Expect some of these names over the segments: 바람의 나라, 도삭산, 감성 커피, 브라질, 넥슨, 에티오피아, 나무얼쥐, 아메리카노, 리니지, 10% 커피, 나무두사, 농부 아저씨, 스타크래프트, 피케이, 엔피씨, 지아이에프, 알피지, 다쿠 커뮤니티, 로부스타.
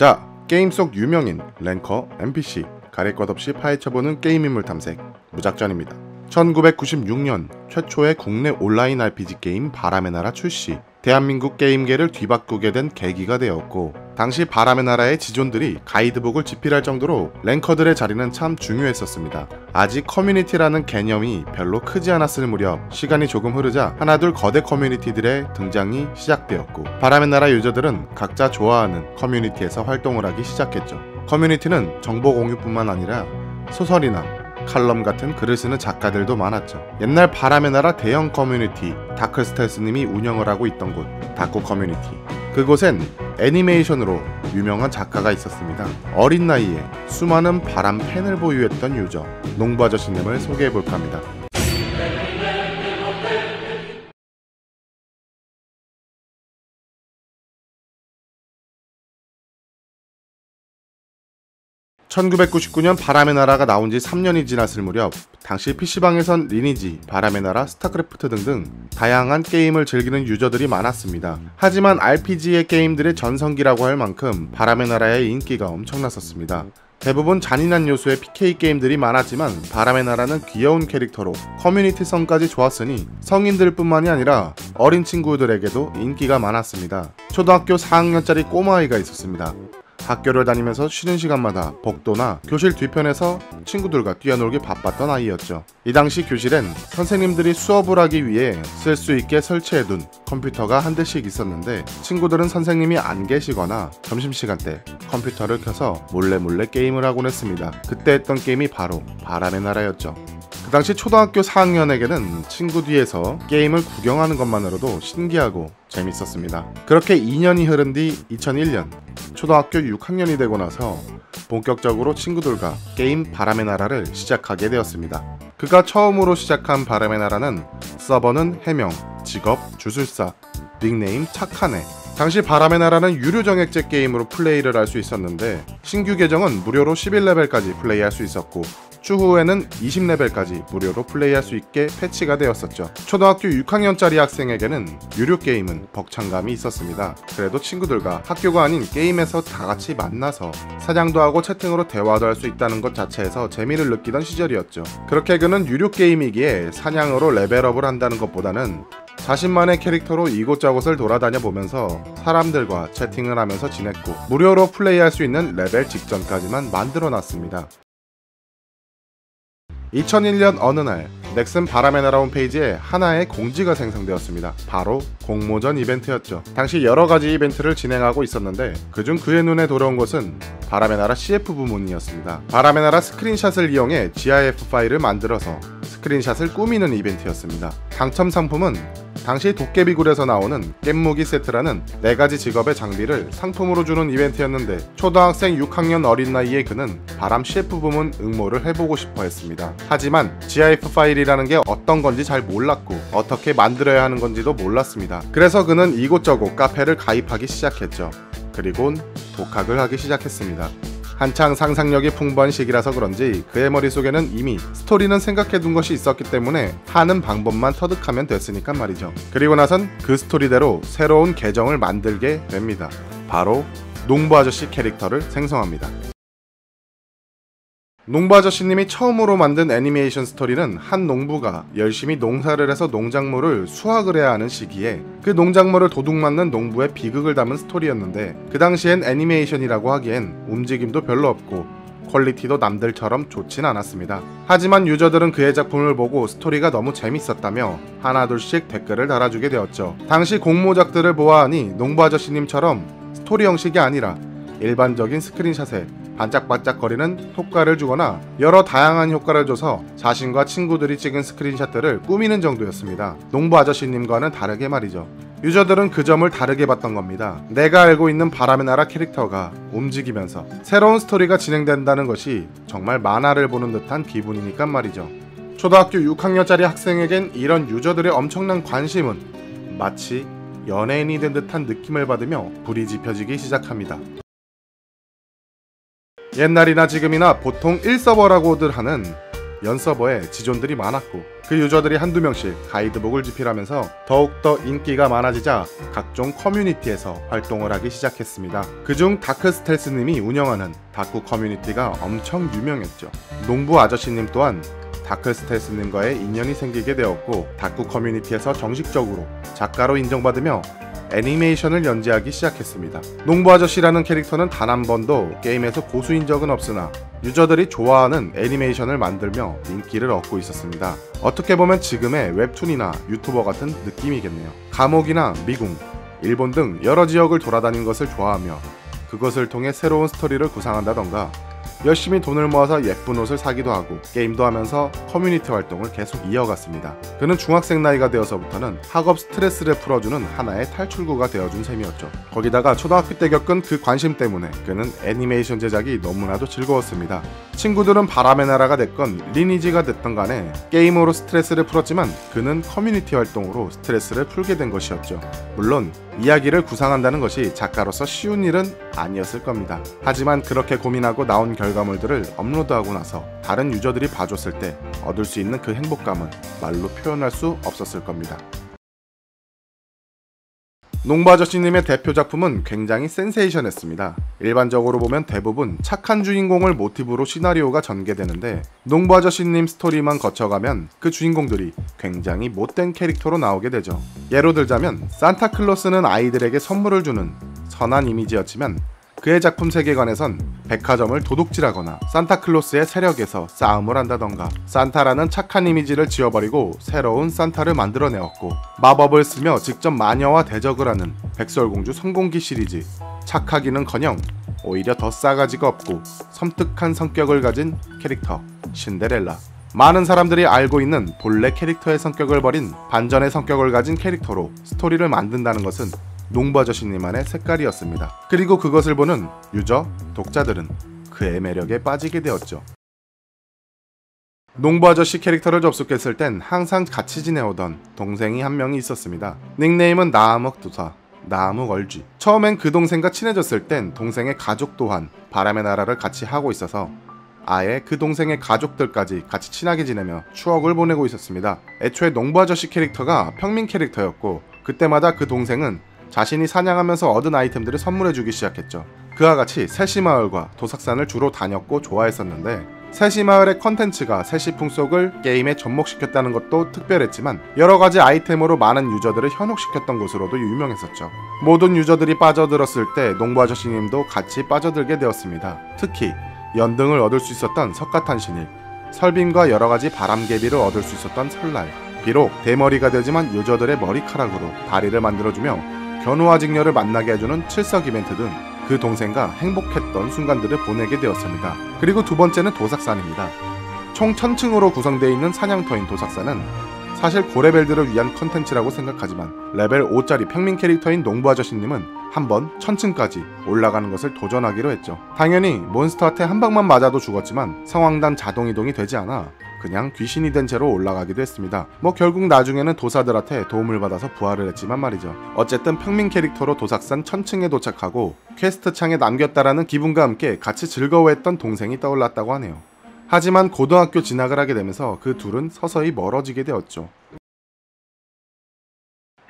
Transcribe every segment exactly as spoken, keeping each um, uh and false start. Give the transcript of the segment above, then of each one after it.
자, 게임 속 유명인, 랭커, 엔피씨, 가릴 것 없이 파헤쳐보는 게임인물 탐색, 무작전입니다. 천구백구십육 년 최초의 국내 온라인 알피지 게임 바람의 나라 출시, 대한민국 게임계를 뒤바꾸게 된 계기가 되었고, 당시 바람의 나라의 지존들이 가이드북을 집필할 정도로 랭커들의 자리는 참 중요했었습니다. 아직 커뮤니티라는 개념이 별로 크지 않았을 무렵 시간이 조금 흐르자 하나둘 거대 커뮤니티들의 등장이 시작되었고, 바람의 나라 유저들은 각자 좋아하는 커뮤니티에서 활동을 하기 시작했죠. 커뮤니티는 정보 공유뿐만 아니라 소설이나 칼럼 같은 글을 쓰는 작가들도 많았죠. 옛날 바람의 나라 대형 커뮤니티 다크스텔스님이 운영을 하고 있던 곳 다쿠 커뮤니티, 그곳엔 애니메이션으로 유명한 작가가 있었습니다. 어린 나이에 수많은 바람 팬을 보유했던 유저 농부 아저씨님을 소개해볼까 합니다. 천구백구십구 년 바람의 나라가 나온 지 삼 년이 지났을 무렵 당시 피씨방에선 리니지, 바람의 나라, 스타크래프트 등등 다양한 게임을 즐기는 유저들이 많았습니다. 하지만 알피지의 게임들의 전성기라고 할 만큼 바람의 나라의 인기가 엄청났었습니다. 대부분 잔인한 요소의 피케이 게임들이 많았지만 바람의 나라는 귀여운 캐릭터로 커뮤니티성까지 좋았으니 성인들 뿐만이 아니라 어린 친구들에게도 인기가 많았습니다. 초등학교 사 학년짜리 꼬마아이가 있었습니다. 학교를 다니면서 쉬는 시간마다 복도나 교실 뒤편에서 친구들과 뛰어놀기 바빴던 아이였죠. 이 당시 교실엔 선생님들이 수업을 하기 위해 쓸 수 있게 설치해둔 컴퓨터가 한 대씩 있었는데, 친구들은 선생님이 안 계시거나 점심시간 때 컴퓨터를 켜서 몰래 몰래 게임을 하곤 했습니다. 그때 했던 게임이 바로 바람의 나라였죠. 그 당시 초등학교 사 학년에게는 친구 뒤에서 게임을 구경하는 것만으로도 신기하고 재밌었습니다. 그렇게 이 년이 흐른 뒤 이천일 년 초등학교 육 학년이 되고 나서 본격적으로 친구들과 게임 바람의 나라를 시작하게 되었습니다. 그가 처음으로 시작한 바람의 나라는 서버는 해명, 직업 주술사, 닉네임 착한애. 당시 바람의 나라는 유료 정액제 게임으로 플레이를 할 수 있었는데, 신규 계정은 무료로 십일 레벨까지 플레이할 수 있었고 추후에는 이십 레벨까지 무료로 플레이할 수 있게 패치가 되었었죠. 초등학교 육 학년짜리 학생에게는 유료 게임은 벅찬감이 있었습니다. 그래도 친구들과 학교가 아닌 게임에서 다같이 만나서 사냥도 하고 채팅으로 대화도 할 수 있다는 것 자체에서 재미를 느끼던 시절이었죠. 그렇게 그는 유료 게임이기에 사냥으로 레벨업을 한다는 것보다는 자신만의 캐릭터로 이곳저곳을 돌아다녀 보면서 사람들과 채팅을 하면서 지냈고, 무료로 플레이할 수 있는 레벨 직전까지만 만들어놨습니다. 이천일 년 어느 날 넥슨 바람의 나라 홈페이지에 하나의 공지가 생성되었습니다. 바로 공모전 이벤트였죠. 당시 여러가지 이벤트를 진행하고 있었는데 그중 그의 눈에 들어온 것은 바람의 나라 씨에프 부문이었습니다. 바람의 나라 스크린샷을 이용해 지아이에프 파일을 만들어서 스크린샷을 꾸미는 이벤트였습니다. 당첨 상품은 당시 도깨비굴에서 나오는 깻무기 세트라는 네 가지 직업의 장비를 상품으로 주는 이벤트였는데, 초등학생 육 학년 어린 나이에 그는 바람 씨에프 부문 응모를 해보고 싶어 했습니다. 하지만 지아이에프 파일이라는 게 어떤 건지 잘 몰랐고 어떻게 만들어야 하는 건지도 몰랐습니다. 그래서 그는 이곳저곳 카페를 가입하기 시작했죠. 그리곤 독학을 하기 시작했습니다. 한창 상상력이 풍부한 시기라서 그런지 그의 머릿속에는 이미 스토리는 생각해둔 것이 있었기 때문에 하는 방법만 터득하면 됐으니까 말이죠. 그리고 나선 그 스토리대로 새로운 계정을 만들게 됩니다. 바로 농부 아저씨 캐릭터를 생성합니다. 농부 아저씨님이 처음으로 만든 애니메이션 스토리는 한 농부가 열심히 농사를 해서 농작물을 수확을 해야 하는 시기에 그 농작물을 도둑맞는 농부의 비극을 담은 스토리였는데, 그 당시엔 애니메이션이라고 하기엔 움직임도 별로 없고 퀄리티도 남들처럼 좋진 않았습니다. 하지만 유저들은 그의 작품을 보고 스토리가 너무 재밌었다며 하나둘씩 댓글을 달아주게 되었죠. 당시 공모작들을 보아하니 농부 아저씨님처럼 스토리 형식이 아니라 일반적인 스크린샷에 반짝반짝거리는 효과를 주거나 여러 다양한 효과를 줘서 자신과 친구들이 찍은 스크린샷들을 꾸미는 정도였습니다. 농부 아저씨님과는 다르게 말이죠. 유저들은 그 점을 다르게 봤던 겁니다. 내가 알고 있는 바람의 나라 캐릭터가 움직이면서 새로운 스토리가 진행된다는 것이 정말 만화를 보는 듯한 기분이니까 말이죠. 초등학교 육 학년짜리 학생에겐 이런 유저들의 엄청난 관심은 마치 연예인이 된 듯한 느낌을 받으며 불이 지펴지기 시작합니다. 옛날이나 지금이나 보통 일 서버라고들 하는 연 서버에 지존들이 많았고 그 유저들이 한두 명씩 가이드북을 집필하면서 더욱더 인기가 많아지자 각종 커뮤니티에서 활동을 하기 시작했습니다. 그중 다크스텔스님이 운영하는 다쿠 커뮤니티가 엄청 유명했죠. 농부 아저씨님 또한 다크스텔스님과의 인연이 생기게 되었고 다쿠 커뮤니티에서 정식적으로 작가로 인정받으며 애니메이션을 연재하기 시작했습니다. 농부 아저씨라는 캐릭터는 단 한 번도 게임에서 고수인 적은 없으나 유저들이 좋아하는 애니메이션을 만들며 인기를 얻고 있었습니다. 어떻게 보면 지금의 웹툰이나 유튜버 같은 느낌이겠네요. 감옥이나 미궁, 일본 등 여러 지역을 돌아다닌 것을 좋아하며 그것을 통해 새로운 스토리를 구상한다던가 열심히 돈을 모아서 예쁜 옷을 사기도 하고 게임도 하면서 커뮤니티 활동을 계속 이어갔습니다. 그는 중학생 나이가 되어서부터는 학업 스트레스를 풀어주는 하나의 탈출구가 되어준 셈이었죠. 거기다가 초등학교 때 겪은 그 관심 때문에 그는 애니메이션 제작이 너무나도 즐거웠습니다. 친구들은 바람의 나라가 됐건 리니지가 됐던 간에 게임으로 스트레스를 풀었지만 그는 커뮤니티 활동으로 스트레스를 풀게 된 것이었죠. 물론 이야기를 구상한다는 것이 작가로서 쉬운 일은 아니었을 겁니다. 하지만 그렇게 고민하고 나온 결과물들을 업로드하고 나서 다른 유저들이 봐줬을 때 얻을 수 있는 그 행복감은 말로 표현할 수 없었을 겁니다. 농부 아저씨님의 대표 작품은 굉장히 센세이션했습니다. 일반적으로 보면 대부분 착한 주인공을 모티브로 시나리오가 전개되는데 농부 아저씨님 스토리만 거쳐가면 그 주인공들이 굉장히 못된 캐릭터로 나오게 되죠. 예로 들자면 산타클로스는 아이들에게 선물을 주는 선한 이미지였지만 그의 작품 세계관에선 백화점을 도둑질하거나 산타클로스의 세력에서 싸움을 한다던가 산타라는 착한 이미지를 지워버리고 새로운 산타를 만들어내었고 마법을 쓰며 직접 마녀와 대적을 하는 백설공주 성공기 시리즈 착하기는커녕 오히려 더 싸가지가 없고 섬뜩한 성격을 가진 캐릭터 신데렐라 많은 사람들이 알고 있는 본래 캐릭터의 성격을 버린 반전의 성격을 가진 캐릭터로 스토리를 만든다는 것은 농부 아저씨님만의 색깔이었습니다. 그리고 그것을 보는 유저, 독자들은 그의 매력에 빠지게 되었죠. 농부 아저씨 캐릭터를 접속했을 땐 항상 같이 지내오던 동생이 한 명이 있었습니다. 닉네임은 나무두사, 나무얼쥐. 처음엔 그 동생과 친해졌을 땐 동생의 가족 또한 바람의 나라를 같이 하고 있어서 아예 그 동생의 가족들까지 같이 친하게 지내며 추억을 보내고 있었습니다. 애초에 농부 아저씨 캐릭터가 평민 캐릭터였고 그때마다 그 동생은 자신이 사냥하면서 얻은 아이템들을 선물해주기 시작했죠. 그와 같이 세시마을과 도삭산을 주로 다녔고 좋아했었는데 세시마을의 컨텐츠가 세시풍 속을 게임에 접목시켰다는 것도 특별했지만 여러가지 아이템으로 많은 유저들을 현혹시켰던 곳으로도 유명했었죠. 모든 유저들이 빠져들었을 때 농부 아저씨님도 같이 빠져들게 되었습니다. 특히 연등을 얻을 수 있었던 석가탄신일, 설빔과 여러가지 바람개비를 얻을 수 있었던 설날, 비록 대머리가 되지만 유저들의 머리카락으로 다리를 만들어주며 견우와 직녀를 만나게 해주는 칠석 이벤트 등 그 동생과 행복했던 순간들을 보내게 되었습니다. 그리고 두 번째는 도삭산입니다. 총 천 층으로 구성되어 있는 사냥터인 도삭산은 사실 고레벨들을 위한 컨텐츠라고 생각하지만 레벨 오짜리 평민 캐릭터인 농부 아저씨님은 한번 천 층까지 올라가는 것을 도전하기로 했죠. 당연히 몬스터한테 한 방만 맞아도 죽었지만 성황단 자동이동이 되지 않아 그냥 귀신이 된 채로 올라가기도 했습니다. 뭐 결국 나중에는 도사들한테 도움을 받아서 부활을 했지만 말이죠. 어쨌든 평민 캐릭터로 도삭산 천 층에 도착하고 퀘스트 창에 남겼다라는 기분과 함께 같이 즐거워했던 동생이 떠올랐다고 하네요. 하지만 고등학교 진학을 하게 되면서 그 둘은 서서히 멀어지게 되었죠.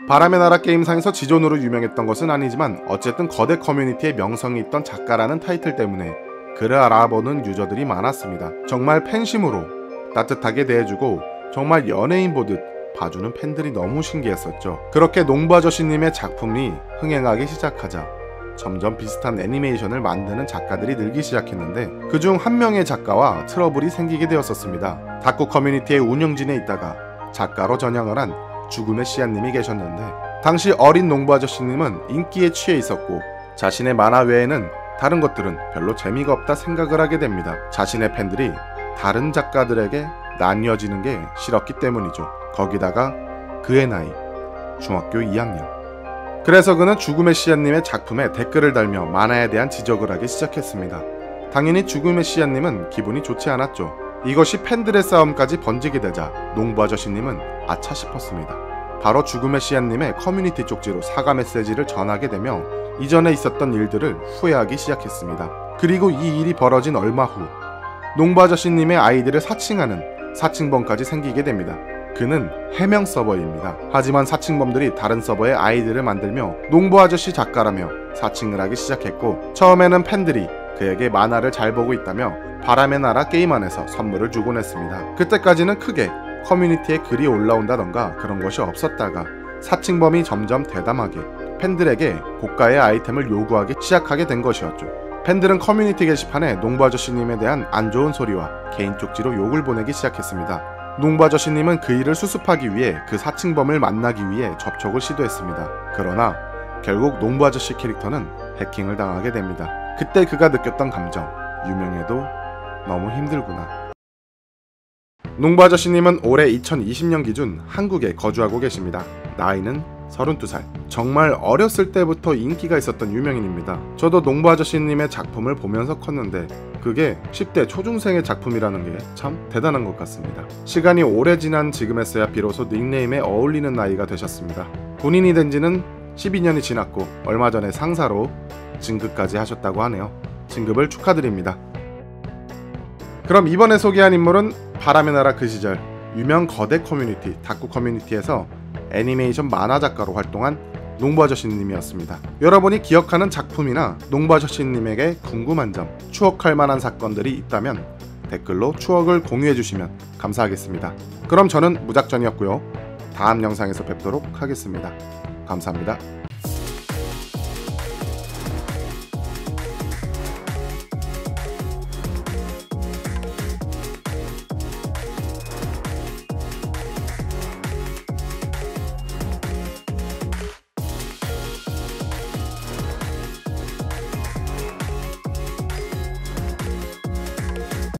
바람의 나라 게임상에서 지존으로 유명했던 것은 아니지만 어쨌든 거대 커뮤니티에 명성이 있던 작가라는 타이틀 때문에 그를 알아보는 유저들이 많았습니다. 정말 팬심으로 따뜻하게 대해주고 정말 연예인 보듯 봐주는 팬들이 너무 신기했었죠. 그렇게 농부 아저씨님의 작품이 흥행하기 시작하자 점점 비슷한 애니메이션을 만드는 작가들이 늘기 시작했는데 그중 한 명의 작가와 트러블이 생기게 되었었습니다. 다쿠 커뮤니티의 운영진에 있다가 작가로 전향을 한 죽음의 씨앗님이 계셨는데 당시 어린 농부 아저씨님은 인기에 취해 있었고 자신의 만화 외에는 다른 것들은 별로 재미가 없다 생각을 하게 됩니다. 자신의 팬들이 다른 작가들에게 나뉘어지는 게 싫었기 때문이죠. 거기다가 그의 나이, 중학교 이 학년. 그래서 그는 죽음의 씨앗님의 작품에 댓글을 달며 만화에 대한 지적을 하기 시작했습니다. 당연히 죽음의 씨앗님은 기분이 좋지 않았죠. 이것이 팬들의 싸움까지 번지게 되자 농부 아저씨님은 아차 싶었습니다. 바로 죽음의 씨앗님의 커뮤니티 쪽지로 사과 메시지를 전하게 되며 이전에 있었던 일들을 후회하기 시작했습니다. 그리고 이 일이 벌어진 얼마 후 농부 아저씨님의 아이들을 사칭하는 사칭범까지 생기게 됩니다. 그는 해명 서버입니다. 하지만 사칭범들이 다른 서버에 아이디를 만들며 농부 아저씨 작가라며 사칭을 하기 시작했고, 처음에는 팬들이 그에게 만화를 잘 보고 있다며 바람의 나라 게임 안에서 선물을 주곤 했습니다. 그때까지는 크게 커뮤니티에 글이 올라온다던가 그런 것이 없었다가 사칭범이 점점 대담하게 팬들에게 고가의 아이템을 요구하기 시작하게 된 것이었죠. 팬들은 커뮤니티 게시판에 농부 아저씨님에 대한 안 좋은 소리와 개인 쪽지로 욕을 보내기 시작했습니다. 농부 아저씨님은 그 일을 수습하기 위해 그 사칭범을 만나기 위해 접촉을 시도했습니다. 그러나 결국 농부 아저씨 캐릭터는 해킹을 당하게 됩니다. 그때 그가 느꼈던 감정, 유명해도 너무 힘들구나. 농부 아저씨님은 올해 이천이십 년 기준 한국에 거주하고 계십니다. 나이는 서른두 살. 정말 어렸을 때부터 인기가 있었던 유명인입니다. 저도 농부 아저씨님의 작품을 보면서 컸는데 그게 십 대 초중생의 작품이라는 게 참 대단한 것 같습니다. 시간이 오래 지난 지금에서야 비로소 닉네임에 어울리는 나이가 되셨습니다. 본인이 된 지는 십이 년이 지났고 얼마 전에 상사로 진급까지 하셨다고 하네요. 진급을 축하드립니다. 그럼 이번에 소개한 인물은 바람의 나라 그 시절 유명 거대 커뮤니티, 다쿠 커뮤니티에서 애니메이션 만화 작가로 활동한 농부 아저씨님이었습니다. 여러분이 기억하는 작품이나 농부 아저씨님에게 궁금한 점, 추억할 만한 사건들이 있다면 댓글로 추억을 공유해주시면 감사하겠습니다. 그럼 저는 무작전이었고요. 다음 영상에서 뵙도록 하겠습니다. 감사합니다.